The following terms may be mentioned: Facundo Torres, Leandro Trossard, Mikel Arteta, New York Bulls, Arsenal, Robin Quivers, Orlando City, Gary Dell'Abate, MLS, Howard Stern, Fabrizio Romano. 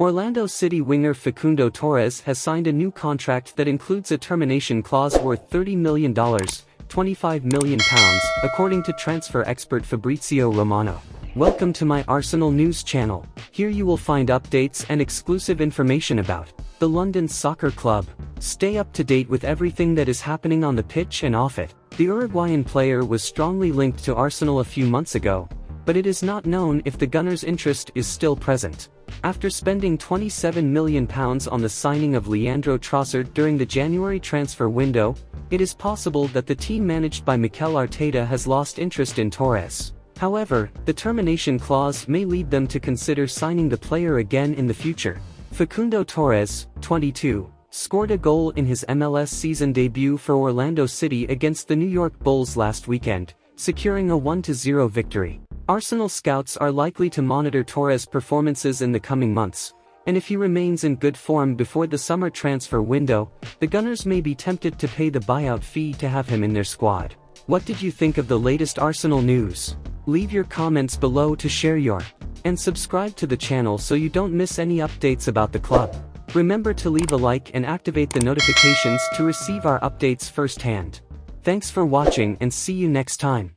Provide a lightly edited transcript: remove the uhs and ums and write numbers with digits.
Orlando City winger Facundo Torres has signed a new contract that includes a termination clause worth $30 million, £25 million, according to transfer expert Fabrizio Romano. Welcome to my Arsenal News channel. Here you will find updates and exclusive information about the London soccer club. Stay up to date with everything that is happening on the pitch and off it. The Uruguayan player was strongly linked to Arsenal a few months ago, but it is not known if the Gunners' interest is still present. After spending £27 million on the signing of Leandro Trossard during the January transfer window, it is possible that the team managed by Mikel Arteta has lost interest in Torres. However, the termination clause may lead them to consider signing the player again in the future. Facundo Torres, 22, scored a goal in his MLS season debut for Orlando City against the New York Bulls last weekend, securing a 1-0 victory. Arsenal scouts are likely to monitor Torres' performances in the coming months, and if he remains in good form before the summer transfer window, the Gunners may be tempted to pay the buyout fee to have him in their squad. What did you think of the latest Arsenal news? Leave your comments below to share yours, and subscribe to the channel so you don't miss any updates about the club. Remember to leave a like and activate the notifications to receive our updates firsthand. Thanks for watching and see you next time.